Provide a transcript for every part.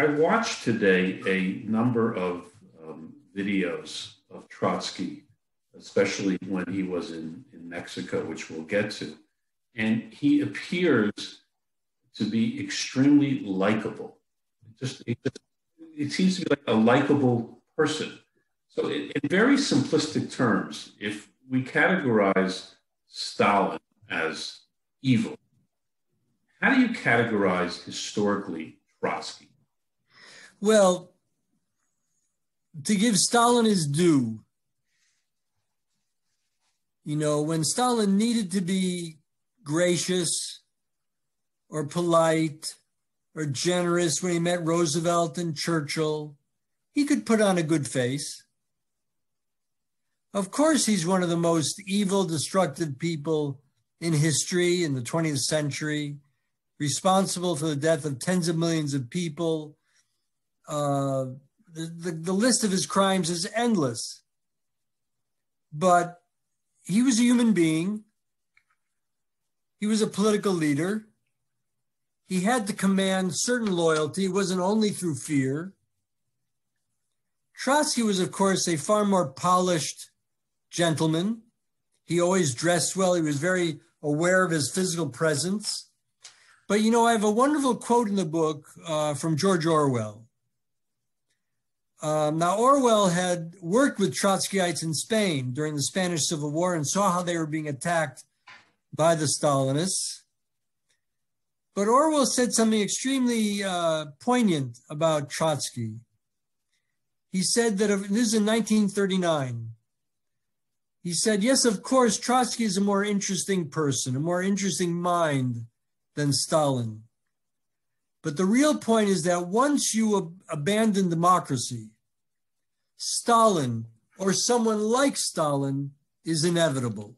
I watched today a number of videos of Trotsky, especially when he was in Mexico, which we'll get to. And he appears to be extremely likable. It seems to be like a likable person. So in very simplistic terms, if we categorize Stalin as evil, how do you categorize historically Trotsky? Well, to give Stalin his due, you know, when Stalin needed to be gracious or polite or generous when he met Roosevelt and Churchill, he could put on a good face. Of course, he's one of the most evil, destructive people in history in the 20th century, responsible for the death of tens of millions of people. The list of his crimes is endless. But he was a human being. He was a political leader. He had to command certain loyalty. It wasn't only through fear. Trotsky was, of course, a far more polished gentleman. He always dressed well. He was very aware of his physical presence. But, you know, I have a wonderful quote in the book from George Orwell. Now, Orwell had worked with Trotskyites in Spain during the Spanish Civil War and saw how they were being attacked by the Stalinists. But Orwell said something extremely poignant about Trotsky. He said that, this is in 1939, he said, yes, of course, Trotsky is a more interesting person, a more interesting mind than Stalin. But the real point is that once you abandon democracy, Stalin or someone like Stalin is inevitable.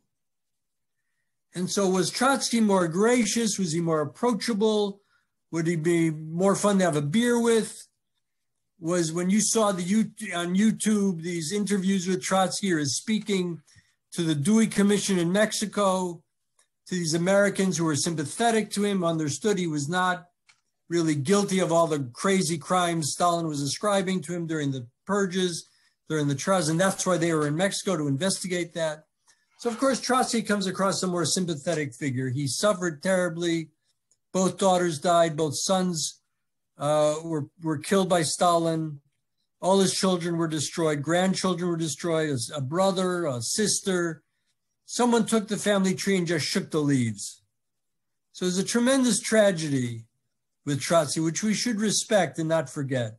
And so was Trotsky more gracious? Was he more approachable? Would he be more fun to have a beer with? Was when you saw on YouTube these interviews with Trotsky or his speaking to the Dewey Commission in Mexico, to these Americans who were sympathetic to him, understood he was not really guilty of all the crazy crimes Stalin was ascribing to him during the purges, during the trials, and that's why they were in Mexico to investigate that. So of course, Trotsky comes across a more sympathetic figure. He suffered terribly. Both daughters died, both sons were killed by Stalin. All his children were destroyed, grandchildren were destroyed, a brother, a sister. Someone took the family tree and just shook the leaves. So there's a tremendous tragedy with Trotsky, which we should respect and not forget.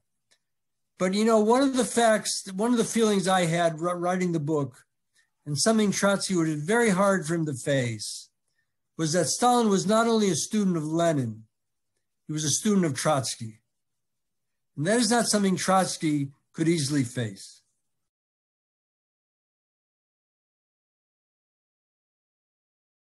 But, you know, one of the feelings I had writing the book, and something Trotsky would be very hard for him to face, was that Stalin was not only a student of Lenin, he was a student of Trotsky. And that is not something Trotsky could easily face.